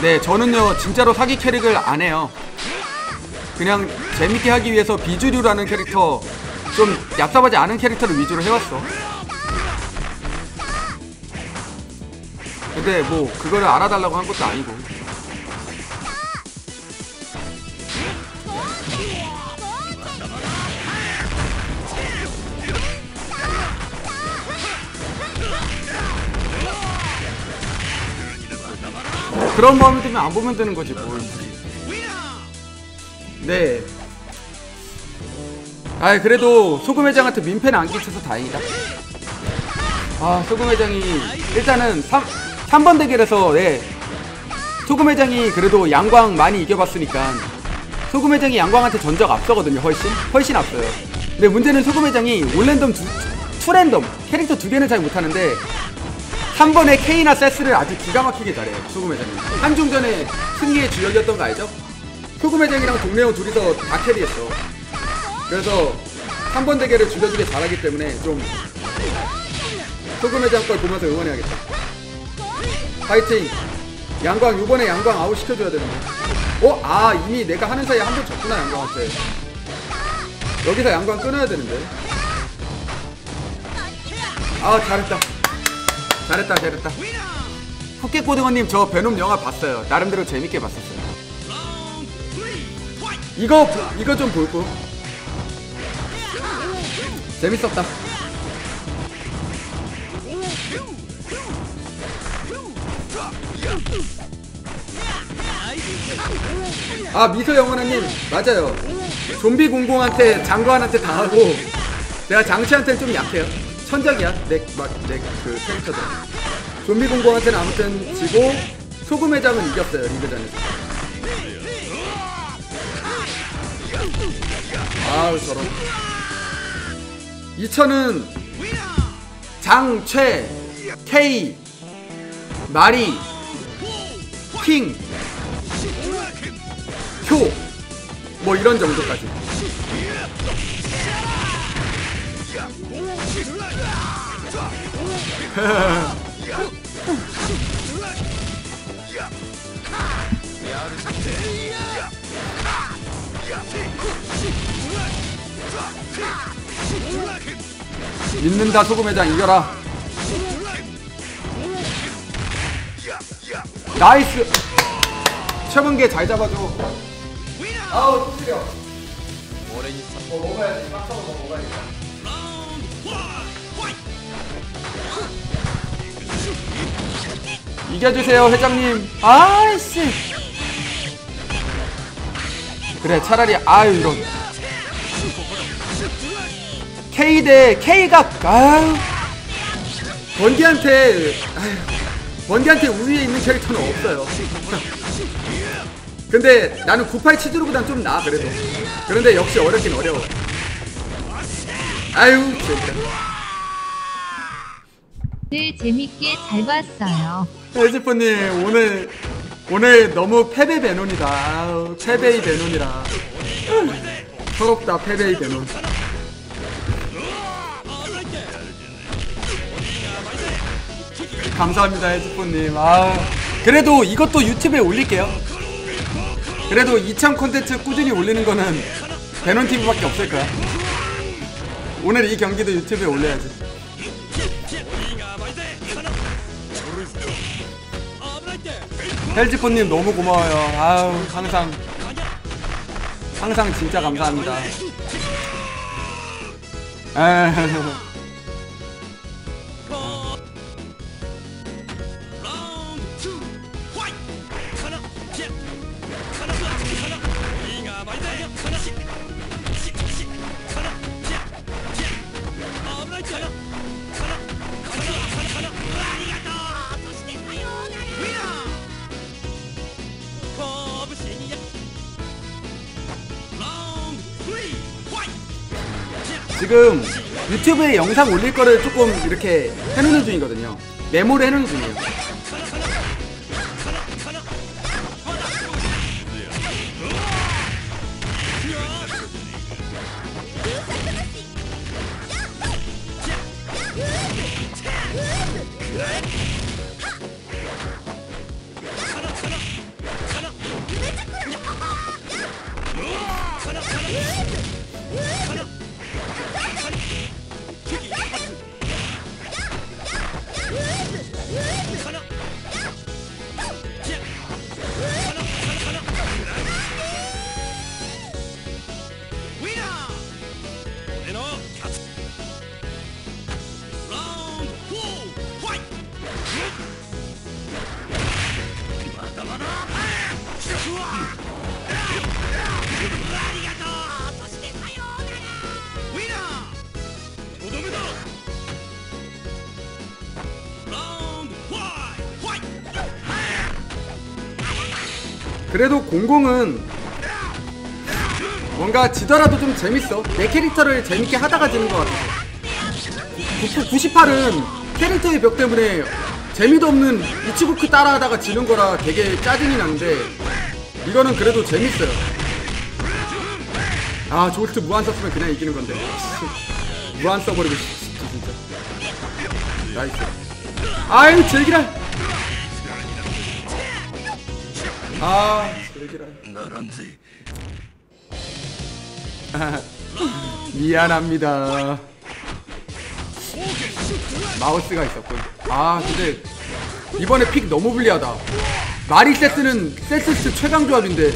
네, 저는요 진짜로 사기 캐릭을 안 해요. 그냥 재밌게 하기 위해서 비주류라는 캐릭터, 좀 얍삽하지 않은 캐릭터를 위주로 해왔어. 근데 뭐 그거를 알아달라고 한 것도 아니고. 그런 마음이 들면 안 보면 되는 거지 뭘. 네. 아, 그래도 소금회장한테 민폐는 안 끼쳐서 다행이다. 아, 소금회장이 일단은 3번 대결에서 네, 소금회장이 그래도 양광 많이 이겨봤으니까 소금회장이 양광한테 전적 앞서거든요. 훨씬 앞서요. 근데 문제는 소금회장이 올랜덤, 투랜덤 캐릭터 두 개는 잘 못하는데 3번에 K나 세스를 아주 기가 막히게 잘해요. 소금회장이 한중전에 승리의 주역이었던 거 알죠? 소금회장이랑 동네형 둘이서 다 캐리했어. 그래서 3번 대결을 죽여주게 잘하기 때문에 좀 소금회장 걸 보면서 응원해야겠다. 파이팅! 양광, 요번에 양광 아웃 시켜줘야 되는데. 어? 아, 이미 내가 하는 사이에 한 번 졌구나, 양광한테. 여기서 양광 끊어야 되는데. 아, 잘했다. 흑개꼬등어님, 저 베놈 영화 봤어요. 나름대로 재밌게 봤었어요. 이거 좀 볼고. 재밌었다. 아, 미소 영원아님 맞아요. 좀비 공공한테, 장관한테 당하고 내가 장치한테는 좀 약해요. 천적이야. 내 그 캐릭터들. 좀비 공공한테는 아무튼 지고 소금회장은 이겼어요, 리그전에서. 아우, 저런. 2000은 장, 최, K, 마리, 킹, 효, 뭐 이런 정도까지. 믿는다, 소금회장 이겨라. 나이스. 최범계 잘 잡아줘. 아우, 속쓰려. 뭐 먹어야지, 빡쳐서 뭐 먹어야지. 이겨주세요, 회장님. 아이씨, 그래 차라리. 아유, 이런 K 대 K가, 아유, 번디한테 우위에 있는 캐릭터는 없어요. 근데 나는 98 치즈로보단 좀 나아 그래도. 그런데 역시 어렵긴 어려워. 아유, 재밌다. 네, 재밌게 잘 봤어요. 헬스포님, 오늘 너무 패배 베논이다. 아유, 패배의 베논이라. 서럽다, 패배의 베논. 감사합니다, 해주포님. 아, 그래도 이것도 유튜브에 올릴게요. 그래도 2000 콘텐츠 꾸준히 올리는 거는 베논TV밖에 없을 거야. 오늘 이 경기도 유튜브에 올려야지. 헬지포님 너무 고마워요. 아우, 항상 진짜 감사합니다. 에이. 지금 유튜브에 영상 올릴 거를 조금 이렇게 해놓는 중이거든요. 메모를 해놓는 중이에요. 그래도 00은 뭔가 지더라도 좀 재밌어. 내 캐릭터를 재밌게 하다가 지는 것 같아. 98은 캐릭터의 벽 때문에 재미도 없는 이치고크 따라하다가 지는 거라 되게 짜증이 나는데, 이거는 그래도 재밌어요. 아, 졸트 무한 썼으면 그냥 이기는 건데. 무한 써버리고 싶다 진짜. 나이스. 아유 즐기라. 아, 즐기라. 미안합니다. 마우스가 있었군. 아, 근데 이번에 픽 너무 불리하다. 마리세스는 세스스 최강 조합인데,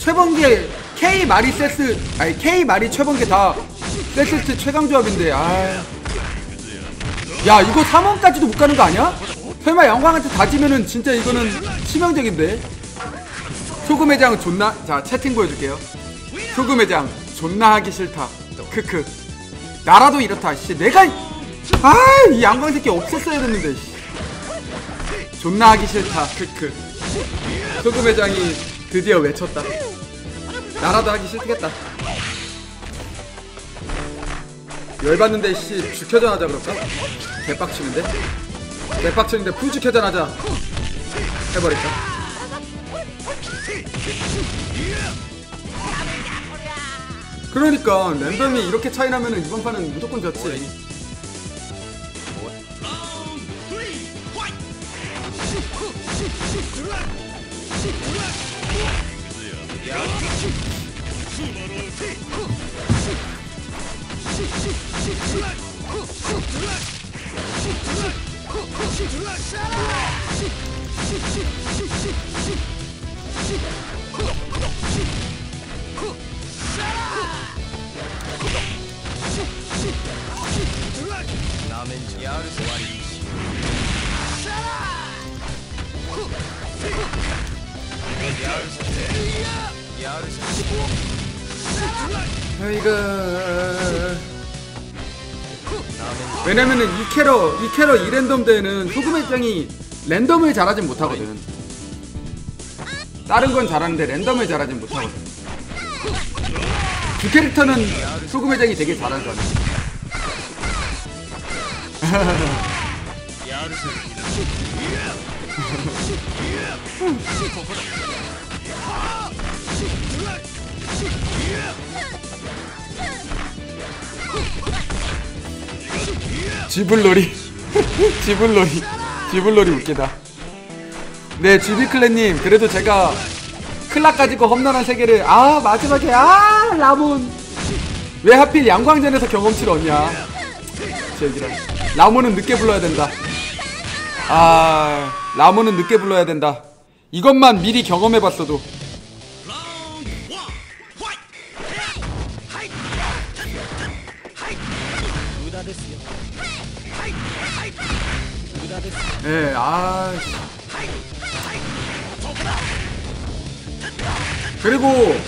최번개 K 마리세스, 아니 K 마리 최번개 다 세스스 최강 조합인데, 아. 야, 이거 3원까지도 못 가는 거 아니야? 설마 영광한테 다지면은 진짜 이거는 치명적인데. 소금회장 존나. 자, 채팅 보여줄게요. 소금회장 존나 하기 싫다. 크크. 나라도 이렇다. 씨, 내가 아, 이 양광 새끼 없었어야 됐는데. 존나 하기 싫다. 크크. 소금회장이 드디어 외쳤다. 나라도 하기 싫겠다. 열받는데 씨, 주켜전하자 그럴까? 개빡치는데? 개빡치는데 풀 주켜전하자. 해버릴까? 그러니까 랜덤이 이렇게 차이나면은 이번 판은 무조건 졌지. 아이고. 왜냐면은 이 캐러 이 랜덤 대회는 소금회장이 랜덤을 잘하진 못하거든. 다른 건 잘하는데 랜덤을 잘하진 못하거든. 그 캐릭터는 소금회장이 되게 잘하잖아. 지불놀이. 지불놀이 웃기다. 네, GB클랜님, 그래도 제가 클락 가지고 험난한 세계를, 아, 마지막에, 아, 라몬. 왜 하필 양광전에서 경험치를 얻냐. 제기랑. 라몬은 늦게 불러야 된다. 아, 라몬은 늦게 불러야 된다. 이것만 미리 경험해봤어도. 예, 아. 그리고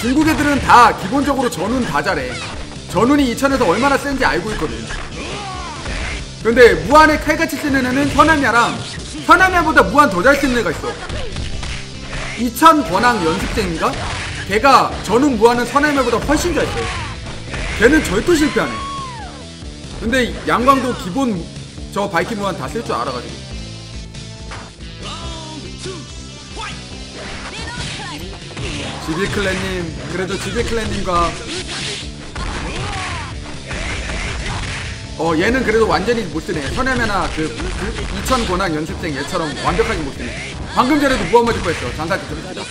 중국 애들은 다 기본적으로 전운 다 잘해. 전운이 2000에서 얼마나 센지 알고 있거든. 근데 무한에 칼같이 쓰는 애는 현암야랑, 현암야보다 무한 더 잘 쓰는 애가 있어. 2000 권왕 연습생인가? 걔가 전운 무한은 현암야보다 훨씬 잘 써. 걔는 절대 실패하네. 근데 양광도 기본 저 바이킹 무한 다 쓸 줄 알아가지고. 지비클랜님, 그래도 지비클랜님과 얘는 그래도 완전히 못쓰네. 선혜매나 그 2000 권한 연습생 얘처럼 완벽하게 못쓰네. 방금 전에도 무한 맞을 뻔했어. 장사지 들읍시다.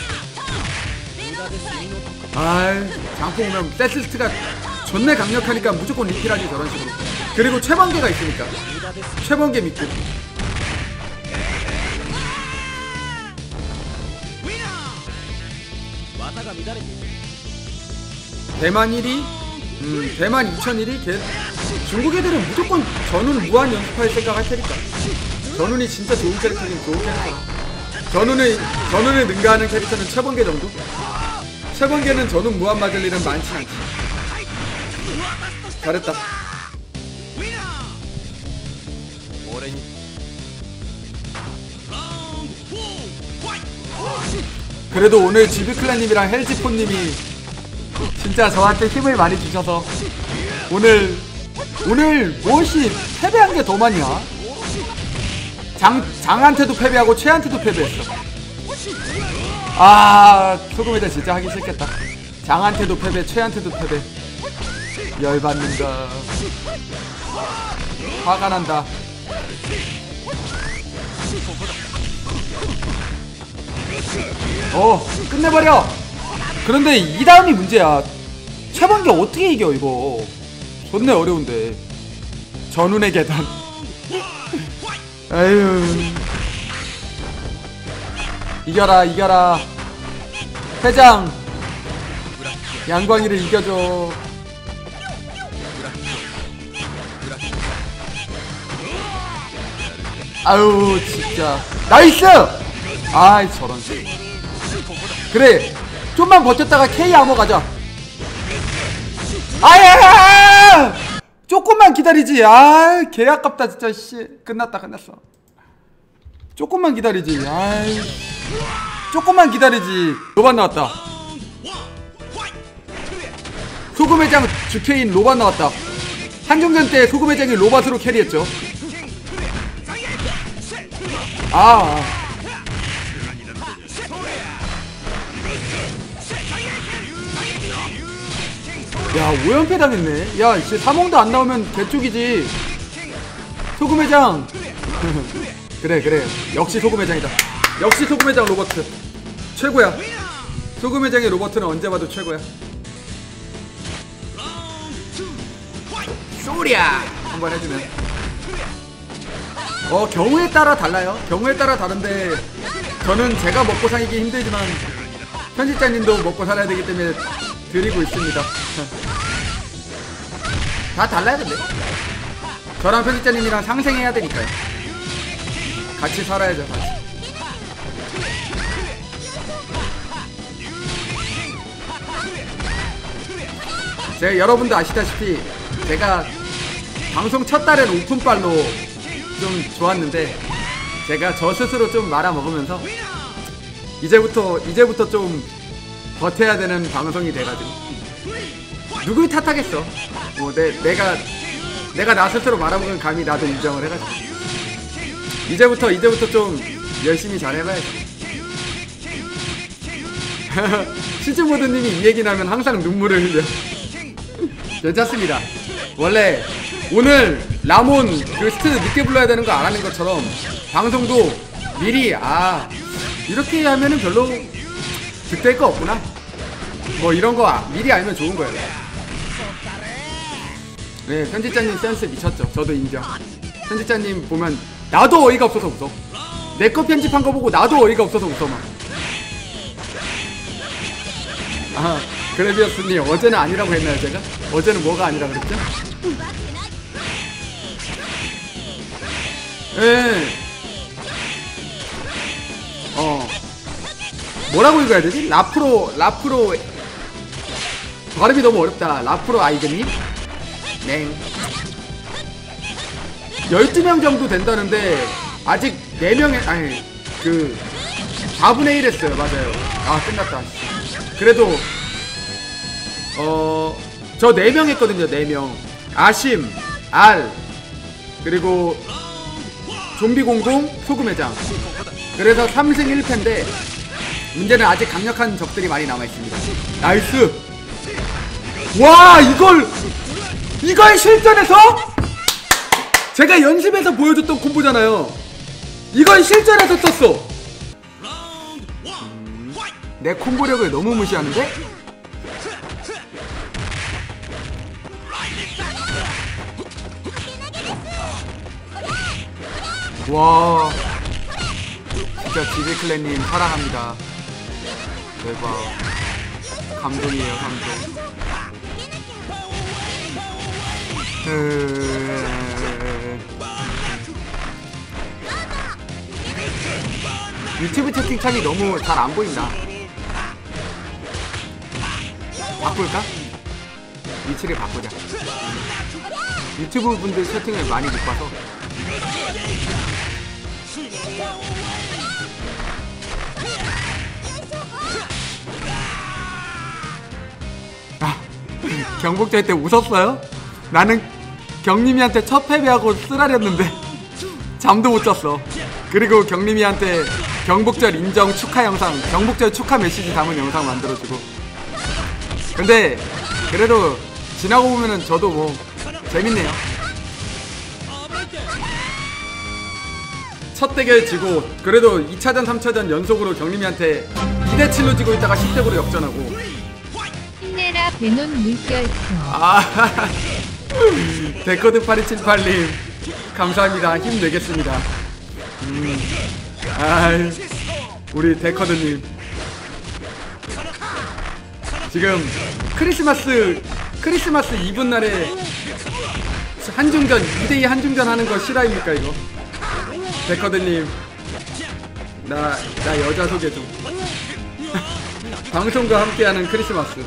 아이, 장포 오면 세트리스트가 존내 강력하니까 무조건 리필하지 저런 식으로. 그리고 최번개가 있으니까 최번개 믿고. 대만 1위, 대만 2001위, 중국 애들은 무조건 전운 무한 연습할 생각 할 테니까. 전운이 진짜 좋은 캐릭터긴 좋은 캐릭터. 전운을 능가하는 캐릭터는 최번개 정도? 최번개는 전운 무한 맞을 일은 많지 않지. 잘했다. 그래도 오늘 GB클라님이랑 헬지폰님이 진짜 저한테 힘을 많이 주셔서 오늘 무엇이 패배한 게 더 많냐? 장한테도 패배하고 최한테도 패배했어. 아, 소금회장 진짜 하기 싫겠다. 장한테도 패배, 최한테도 패배. 열받는다. 화가 난다. 끝내버려. 그런데 이 다음이 문제야. 최번개 어떻게 이겨 이거. 존나 어려운데. 전운의 계단. 에휴. 이겨라 이겨라. 회장 양광이를 이겨줘. 아유 진짜. 나이스! 아이 저런. 그래 좀만 버텼다가 K 암호 가자. 아야! 조금만 기다리지. 아 개 아깝다 진짜. 씨 끝났다 끝났어. 조금만 기다리지. 아이 조금만 기다리지. 로반 나왔다. 소금회장 주케인 로반 나왔다. 한정전 때 소금회장이 로봇으로 캐리했죠. 야 5연패 당했네. 야 이제 사몽도 안 나오면 개쪽이지. 소금회장. 그래 역시 소금회장이다. 역시 소금회장 로버트 최고야. 소금회장의 로버트는 언제 봐도 최고야. 소리야 한번 해주면. 경우에 따라 달라요. 경우에 따라 다른데 저는 제가 먹고 살기 힘들지만 편집자님도 먹고 살아야 되기 때문에 드리고 있습니다. 다 달라요 근데. 저랑 편집자님이랑 상생해야 되니까요. 같이 살아야죠 같이. 제가 여러분도 아시다시피 제가 방송 첫 달엔 오픈빨로 좀 좋았는데 제가 저 스스로 좀 말아먹으면서 이제부터 좀 버텨야 되는 방송이 돼가지고. 누굴 탓하겠어. 내가 나 스스로 말아먹은 감이 나도 인정을 해가지고 이제부터 좀 열심히 잘해봐야지. 시즈모드님이 이 얘기 나면 항상 눈물을 흘려. 괜찮습니다. 원래 오늘 라몬 그 스트레스 늦게 불러야 되는 거 안 하는 것처럼 방송도 미리 이렇게 하면은 별로 득될 거 없구나 뭐 이런 거 미리 알면 좋은 거예요. 네 편집자님 센스 미쳤죠. 저도 인정. 편집자님 보면 나도 어이가 없어서 웃어. 내 거 편집한 거 보고 나도 어이가 없어서 웃어 막. 그래비어스님 어제는 아니라고 했나요 제가? 어제는 뭐가 아니라 그랬죠? 뭐라고 읽어야 되지? 라프로 발음이 너무 어렵다. 라프로 아이그님? 네 12명 정도 된다는데 아직 4명에 아니 4분의 1 했어요. 맞아요. 끝났다. 그래도 저 4명 했거든요. 4명 아심, 알, 그리고 좀비공동, 소금회장. 그래서 3승 1패인데 문제는 아직 강력한 적들이 많이 남아있습니다. 나이스. 와 이걸 실전에서 제가 연습해서 보여줬던 콤보잖아요. 이걸 실전에서 썼어. 내 콤보력을 너무 무시하는데? 와 진짜 디비클랜님 사랑합니다. 대박. 감동이에요 감동. 유튜브 채팅창이 너무 잘 안보인다. 바꿀까? 위치를 바꾸자. 유튜브 분들 채팅을 많이 못봐서. 아, 경복절 때 웃었어요? 나는 경림이한테 첫 패배하고 쓰라렸는데 잠도 못잤어. 그리고 경림이한테 경복절 인정 축하 영상, 경복절 축하 메시지 담은 영상 만들어주고. 근데 그래도 지나고 보면은 저도 뭐 재밌네요. 첫 대결 지고 그래도 2차전 3차전 연속으로 경림이한테 2대7로 지고 있다가 10대9로 역전하고. 힘내라 베논 물결. 아 데코드 8278님 감사합니다. 힘내겠습니다. 아이, 우리 데커드님 지금 크리스마스 이브 날에 한중전 2대2 한중전 하는 거 실화입니까 이거? 데커드님 나 여자 소개 좀. 방송과 함께하는 크리스마스.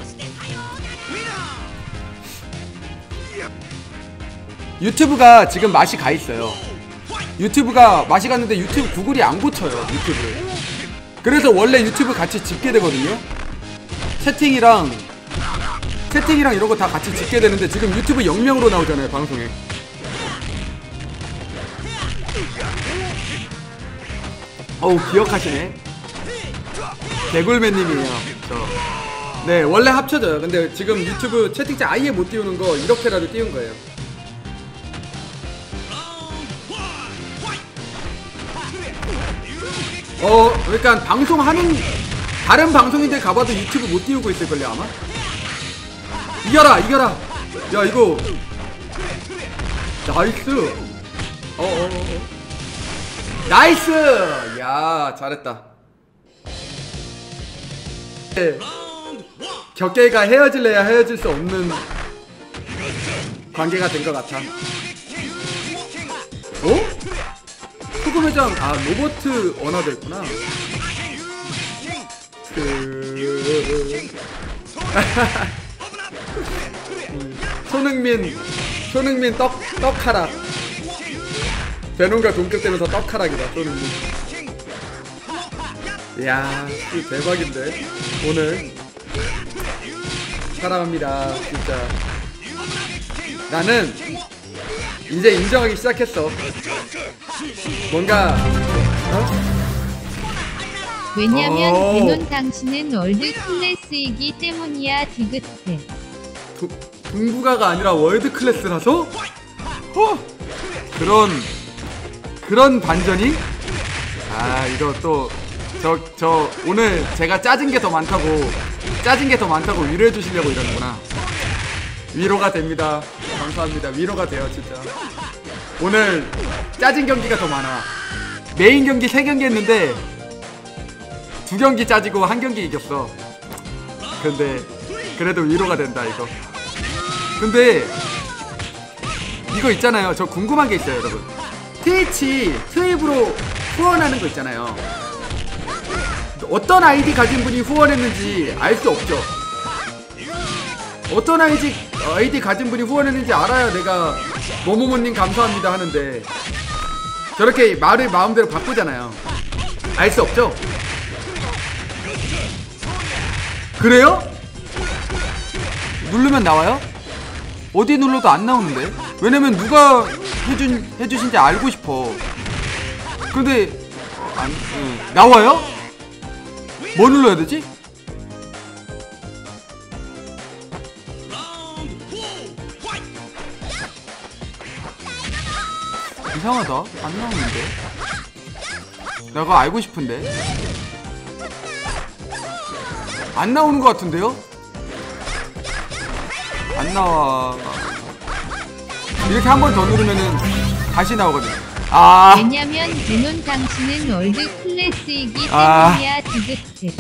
유튜브가 지금 맛이 가 있어요. 유튜브가 맛이 갔는데 유튜브 구글이 안 고쳐요 유튜브를. 그래서 원래 유튜브 같이 집게 되거든요. 채팅이랑 이런거 다 같이 집게 되는데 지금 유튜브 영명으로 나오잖아요 방송에. 어우 기억하시네. 개굴맨님이에요 저. 네 원래 합쳐져요. 근데 지금 유튜브 채팅창 아예 못 띄우는거 이렇게라도 띄운거예요. 그러니까 방송하는 다른 방송인데 가봐도 유튜브 못 띄우고 있을걸요 아마? 이겨라 야 이거 나이스. 나이스. 야 잘했다. 격계가 헤어질래야 헤어질 수 없는 관계가 된 것 같아. 어? 소금회장 아 로버트 언어도 있구나. 손흥민 떡하락. 베논과 동급되면서 떡하락이다 손흥민. 이야 대박인데 오늘. 사랑합니다 진짜. 나는 이제 인정하기 시작했어. 뭔가 왜냐면 베논 당신은 월드 클래스이기 때문이야. 디귿대 동부가가 아니라 월드 클래스라서? 그런 반전이? 아 이거 또 저 오늘 제가 짜진 게 더 많다고 위로해 주시려고 이러는구나. 위로가 됩니다. 감사합니다. 위로가 돼요 진짜. 오늘 짜진 경기가 더 많아. 메인 경기 3경기 했는데 2경기 짜지고 1경기 이겼어. 근데 그래도 위로가 된다 이거. 근데 이거 있잖아요. 저 궁금한 게 있어요 여러분. 트위치 트윕으로 후원하는 거 있잖아요. 어떤 아이디 가진 분이 후원했는지 알 수 없죠. 어떤 아이디 가진 분이 후원했는지 알아야 내가 모모모님 감사합니다 하는데 저렇게 말을 마음대로 바꾸잖아요. 알 수 없죠? 그래요? 누르면 나와요? 어디 눌러도 안 나오는데? 왜냐면 누가 해주신지 알고 싶어. 근데 나와요? 뭐 눌러야 되지? 이상하다. 안 나오는데. 내가 알고 싶은데. 안 나오는 것 같은데요? 안 나와. 이렇게 한 번 더 누르면은 다시 나오거든요. 아. 왜냐면 베논 당신은 월드 클래스이기 때문이야. 지긋지.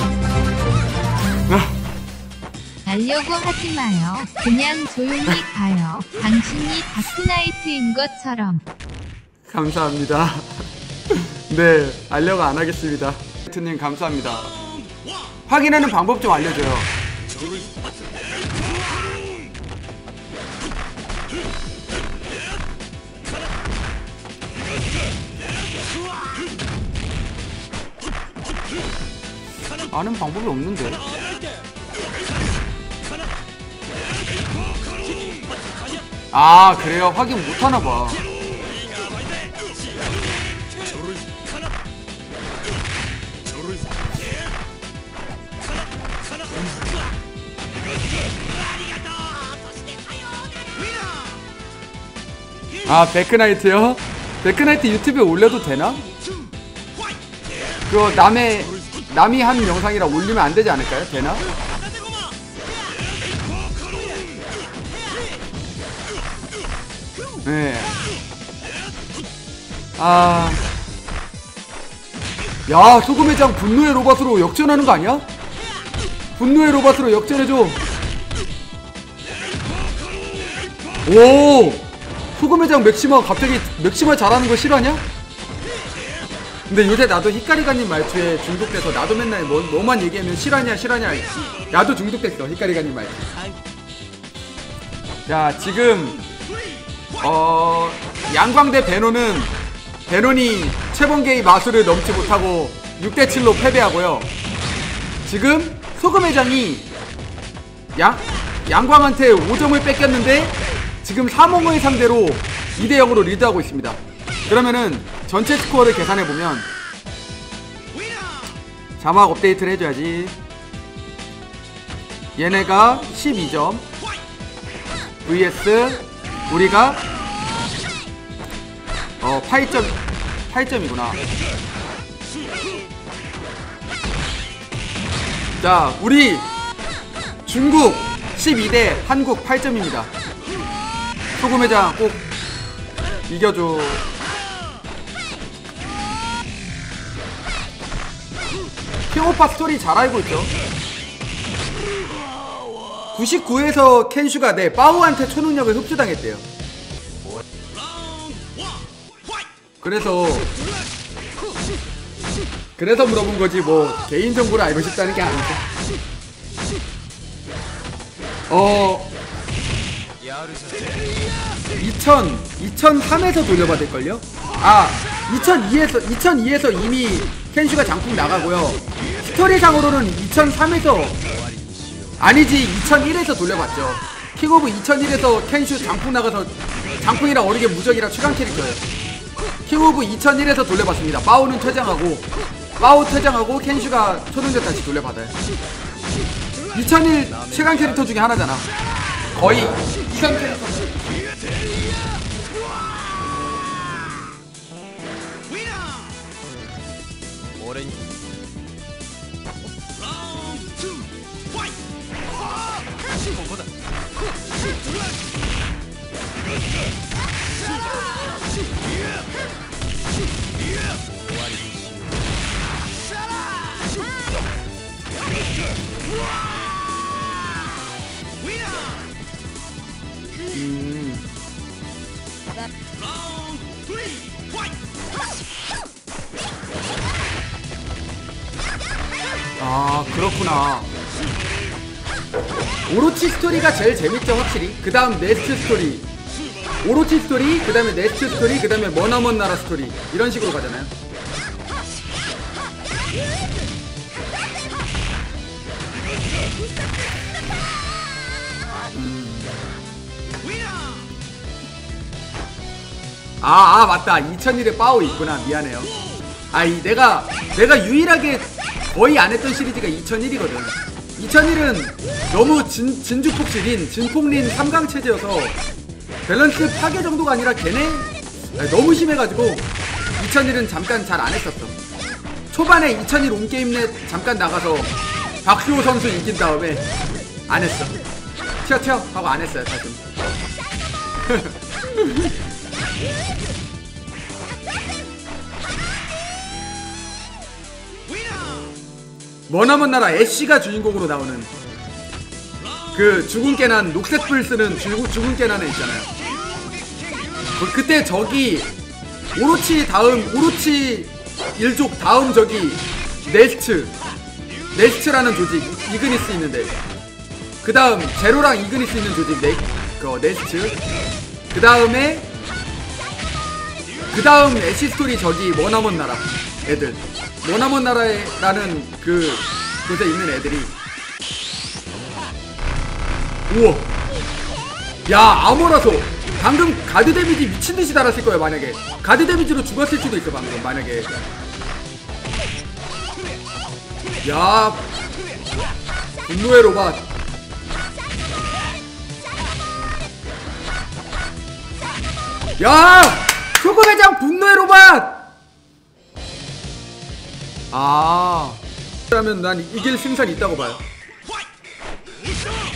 가려고 하지 마요. 그냥 조용히 가요. 당신이 다크나이트인 것처럼. 감사합니다. 네, 알려고 안 하겠습니다. 하트님 감사합니다. 확인하는 방법 좀 알려줘요. 아는 방법이 없는데. 아, 그래요? 확인 못하나봐. 아, 데크나이트요? 데크나이트 유튜브에 올려도 되나? 그거 남이 한 영상이라 올리면 안 되지 않을까요? 되나? 네. 아. 야, 소금회장 분노의 로봇으로 역전하는 거 아니야? 분노의 로봇으로 역전해줘. 오! 소금회장 맥시마 갑자기 맥시마 잘하는 거 싫어하냐? 근데 요새 나도 히카리가님 말투에 중독돼서 나도 맨날 뭐만 얘기하면 싫어하냐. 나도 중독됐어, 히카리가님 말투. 자, 지금 양광 대 베논은 베논이 최범계의 마술을 넘지 못하고 6대7로 패배하고요. 지금 소금회장이 양광한테 5점을 뺏겼는데 지금 사몽을 상대로 2대0으로 리드하고 있습니다. 그러면은 전체 스코어를 계산해보면 자막 업데이트를 해줘야지. 얘네가 12점 vs 우리가 8점이구나. 자, 우리 중국 12대 한국 8점입니다. 소금회장 꼭 이겨줘. 킹오빠 스토리 잘 알고 있죠. 99에서 켄슈가 내 빠우한테 초능력을 흡수당했대요. 그래서 물어본 거지 뭐 개인정보를 알고 싶다는 게 아니죠. 어... 2003에서 돌려받을걸요? 아, 2002에서 이미 켄슈가 장풍 나가고요. 스토리상으로는 2003에서 아니지 2001에서 돌려봤죠. 킹오브 2001에서 켄슈 장풍 나가서 장풍이라 어리게 무적이라 최강 캐릭터예요. 킹오브 2001에서 돌려봤습니다. 빠오는 퇴장하고 켄슈가 초능력 다시 돌려받아요. 2001 최강 캐릭터 중에 하나잖아. 거의 이상 캐릭터. 아, 그렇구나. 오로치 스토리가 제일 재밌죠, 확실히. 그 다음 네스트 스토리, 오로치 스토리, 그 다음에 네스트 스토리, 그 다음에 머나먼 나라 스토리, 이런 식으로 가잖아요. 아 맞다, 2001에 빠오 있구나. 미안해요. 아이, 내가 유일하게 거의 안 했던 시리즈가 2001이거든. 2001은 너무 진주폭신인 진폭린 3강 체제여서 밸런스 파괴 정도가 아니라 걔네 너무 심해가지고 2001은 잠깐 잘 안 했었어. 초반에 2001 온게임넷 잠깐 나가서 박수호 선수 이긴 다음에 안 했어. 튀어 하고 안 했어요 다시. 머나먼 나라 애쉬가 주인공으로 나오는 그 죽은 깨난 녹색불 쓰는 죽은 깨난 애 있잖아요. 그때 적이 오로치 일족 다음 적이 네스트라는 조직 이그니스 있는데, 그 다음 제로랑 이그니스 있는 조직 네스트, 그 다음에 그 다음 애쉬 스토리 적이 머나먼 나라 애들, 머나먼 나라라는 그 곳에 있는 애들이. 우와, 야 아무라서 방금 가드 데미지 미친듯이 달았을 거예요. 만약에 가드 데미지로 죽었을 수도 있어 방금. 만약에 야 분노의 로봇. 야 소금회장 분노의 로봇. 아 그러면 난 이길 승산이 있다고 봐요.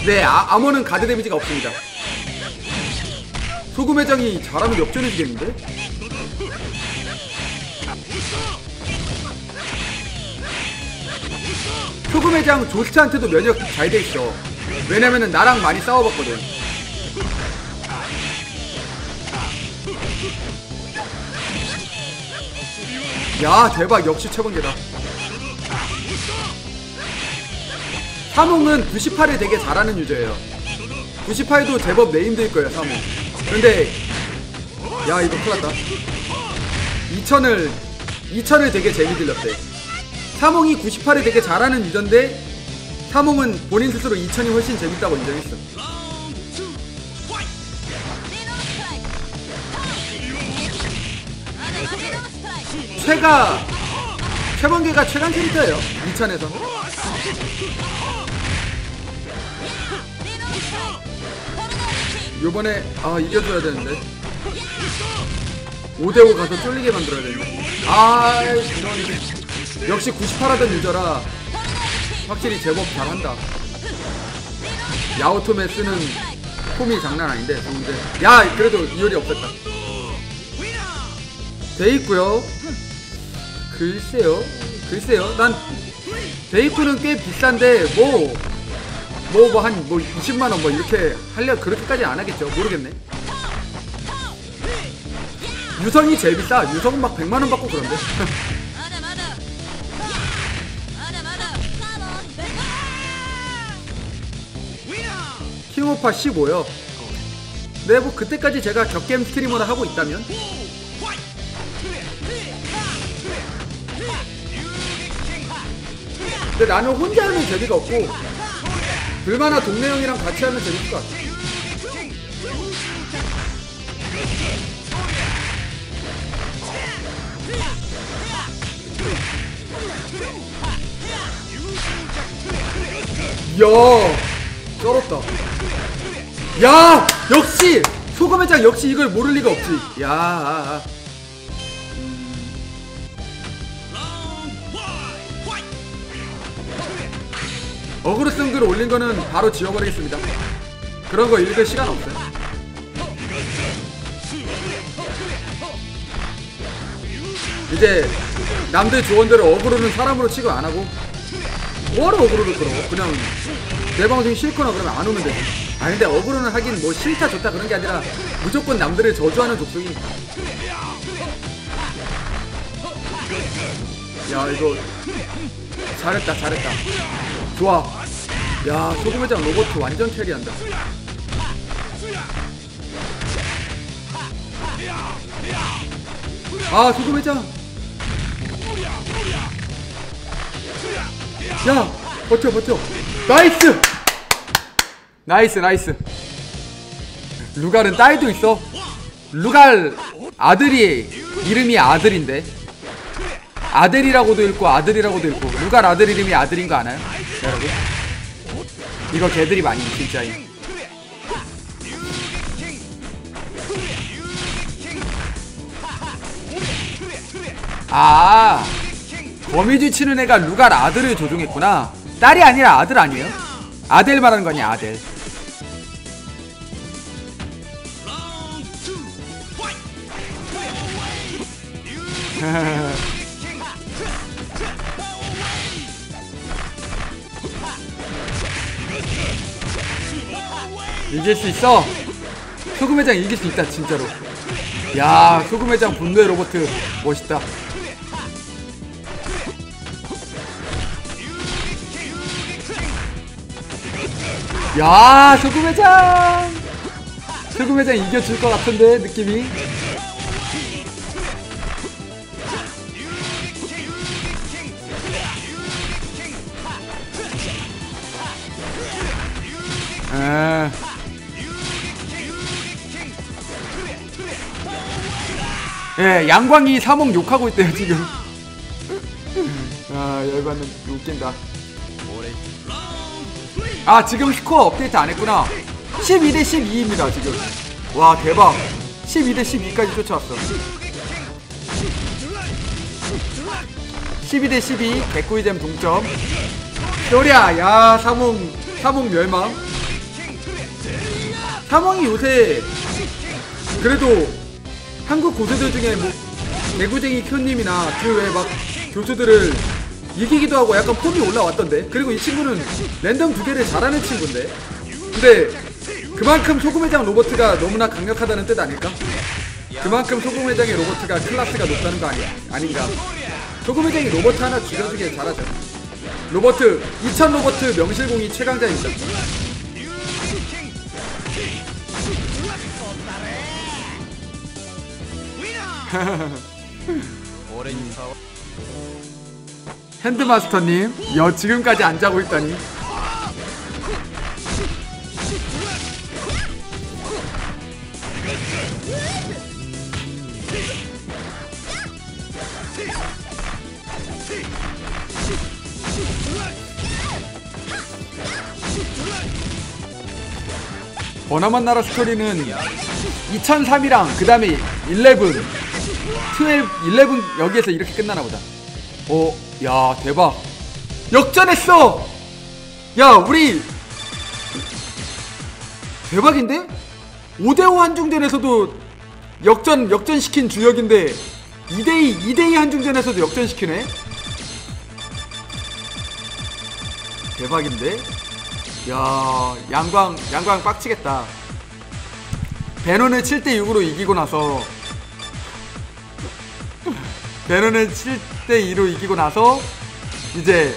네, 아머는 가드 데미지가 없습니다. 소금회장이 잘하면 역전해주겠는데? 소금회장 조스트한테도 면역 잘 돼있어. 왜냐면은 나랑 많이 싸워봤거든. 야 대박, 역시 최번개다. 사몽은 98에 되게 잘하는 유저예요. 98도 제법 네임드일 거예요, 사몽. 근데 야 이거 큰일났다. 2000을 되게 재미들렸대. 사몽이 98에 되게 잘하는 유저인데 사몽은 본인 스스로 2000이 훨씬 재밌다고 인정했어. 최번개가 최강 캐릭터예요, 2000에서. 요번에 아 이겨줘야 되는데 5대5 가서 쫄리게 만들어야 되는데. 아 이런, 역시 98하던 유저라 확실히 제법 잘한다. 야오톰에 쓰는 폼이 장난 아닌데 좋은데. 야 그래도 이열이 없었다. 데이프요? 글쎄요 난 데이프는 꽤 비싼데 한 20만원 이렇게 하려 그렇게까지 안 하겠죠. 모르겠네. 유성이 제일 비싸. 유성은 막 100만원 받고 그런데. 킹오파 15요. 네, 뭐 그때까지 제가 격겜 스트리머를 하고 있다면. 근데 나는 혼자 하면 재미가 없고 얼마나 동네 형이랑 같이 하면 재밌을 것 같아. 이야 쩔었다. 야 역시 소금회장, 역시 이걸 모를 리가 없지. 야 어그로 쓴 글 올린 거는 바로 지워버리겠습니다. 그런 거 읽을 시간 없어요. 이제 남들 조언대로 어그로는 사람으로 취급 안 하고 뭐하러 어그로를 끌어. 그냥 내 방송이 싫거나 그러면 안 오면 되지. 아 근데 어그로는 하긴 뭐 싫다 좋다 그런 게 아니라 무조건 남들을 저주하는 족속이. 야 이거 잘했다. 좋아. 야 소금회장 로봇 완전 캐리한다. 아 소금회장. 야 버텨. 나이스. 루갈은 딸도 있어. 루갈 아들이 이름이 아들인데, 아델이라고도 읽고 아들이라고도 읽고. 루갈 아들 이름이 아들인 거 아나요? 여러분 이거 개들이 많이 진짜. 아 거미줄 치는 애가 루갈 아들을 조종했구나. 딸이 아니라 아들 아니에요? 아델 말하는 거 아니야? 아델. 이길 수 있어. 소금회장 이길 수 있다 진짜로. 야 소금회장 분노의 로봇 멋있다. 야 소금회장, 소금회장 이겨줄 것 같은데 느낌이. 아. 예, 양광이 사몽 욕하고 있대요 지금. 아 열받는, 웃긴다. 아 지금 스코어 업데이트 안했구나. 12대 12입니다 지금. 와 대박, 12대 12까지 쫓아왔어. 12대 12 개꿀잼 동점. 쪼리야. 야 사몽, 사몽 멸망. 사몽이 요새 그래도 한국 고수들 중에 뭐 개구쟁이 큐님이나 그 외 막 교수들을 이기기도 하고 약간 폼이 올라왔던데. 그리고 이 친구는 랜덤 두 개를 잘하는 친구인데, 근데 그만큼 소금회장 로버트가 너무나 강력하다는 뜻 아닐까? 그만큼 소금회장의 로버트가 클래스가 높다는 거 아닌가? 소금회장이 로버트 하나 죽여주길 잘하죠. 로버트 2000 로버트 명실공히 최강자입니다. 핸드마스터님, 여 지금까지 안 자고 있다니. 버나만 나라 스토리는 2003이랑 그 다음에 11 여기에서 이렇게 끝나나보다. 오, 야 대박, 역전했어. 야 우리 대박인데? 5대5 한중전에서도 역전시킨 주역인데 2대2 한중전에서도 역전시키네. 대박인데? 야 양광 빡치겠다. 베논을 7대6으로 이기고 나서, 베논을 7대2로 이기고 나서 이제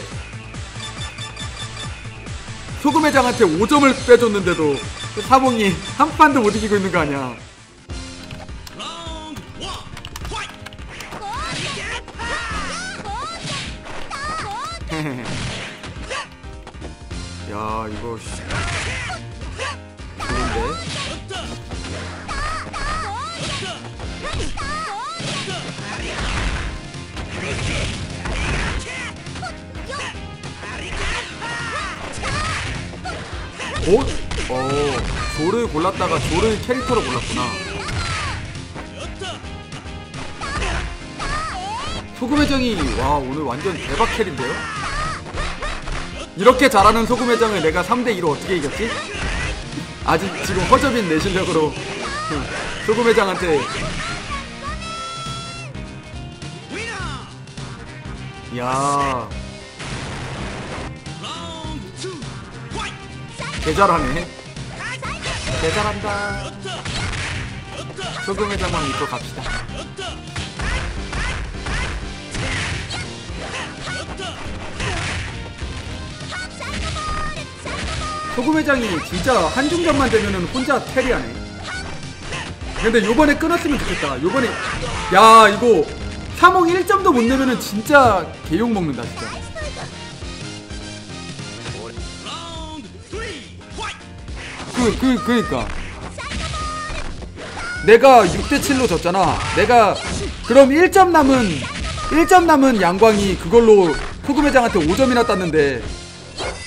소금회장한테 5점을 빼줬는데도 사몽이 한 판도 못 이기고 있는 거 아니야. 야 이거 좋은데? 오? 어, 조를 골랐다가 조를 캐릭터로 골랐구나. 소금회장이 와 오늘 완전 대박 캐리인데요? 이렇게 잘하는 소금회장을 내가 3대2로 어떻게 이겼지? 아직 지금 허접인 내 실력으로 소금회장한테. 야 개잘하네. 개잘한다. 소금회장만 믿고 갑시다. 소금회장이 진짜 한중전만 되면은 혼자 캐리하네. 근데 요번에 끊었으면 좋겠다 요번에. 야 이거 사몽 1점도 못 내면은 진짜 개욕 먹는다 진짜. 그니까 내가 6대7로 졌잖아. 내가 그럼 1점 남은 양광이 그걸로 소금회장한테 5점이나 땄는데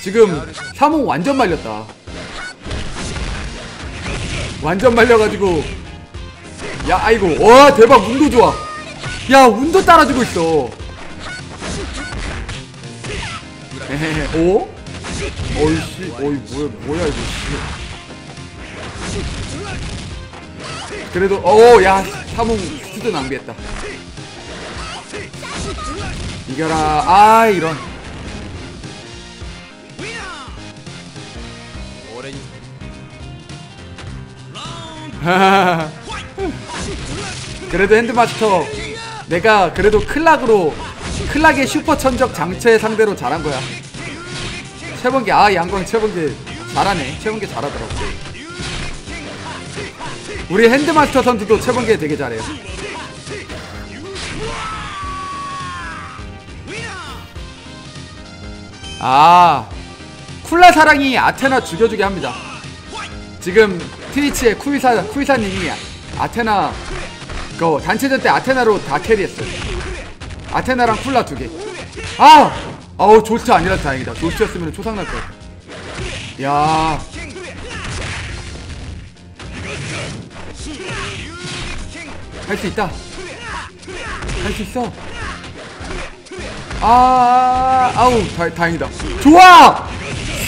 지금 사몽 완전 말렸다. 완전 말려가지고. 야 아이고 와 대박 운도 좋아. 야 운도 따라주고 있어. 오? 어이씨 어이 뭐야 이거. 그래도 오 야 사몽 스피드 낭비했다. 이겨라. 아 이런. 그래도 핸드마스터 내가 그래도 클락으로 클락의 슈퍼천적 장체 상대로 잘한거야. 최번기 아 양광 최번기 잘하네. 최번기 잘하더라고. 우리 핸드마스터 선수도 최번기에 되게 잘해요. 아 쿨라사랑이 아테나 죽여주게 합니다. 지금 트위치에 쿠이사님이 아테나 그 단체전 때 아테나로 다 캐리했어요. 아테나랑 쿨라 두개. 아! 어우 조스 아니라 다행이다. 조스였으면 초상날 것 같아. 야 할 수 있다. 할 수 있어. 아, 아우, 다행이다. 좋아!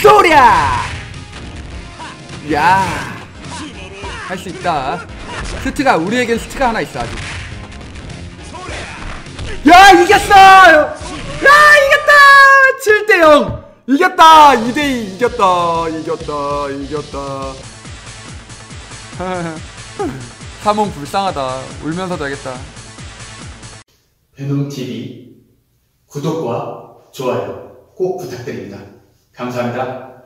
쏘랴! 야! 할 수 있다. 스트가, 우리에겐 스트가 하나 있어, 아직. 야, 이겼어! 야, 이겼다! 7대0! 이겼다! 2대2 이겼다! 이겼다! 이겼다! 사몽 불쌍하다. 울면서 자겠다. 베논TV 구독과 좋아요 꼭 부탁드립니다. 감사합니다.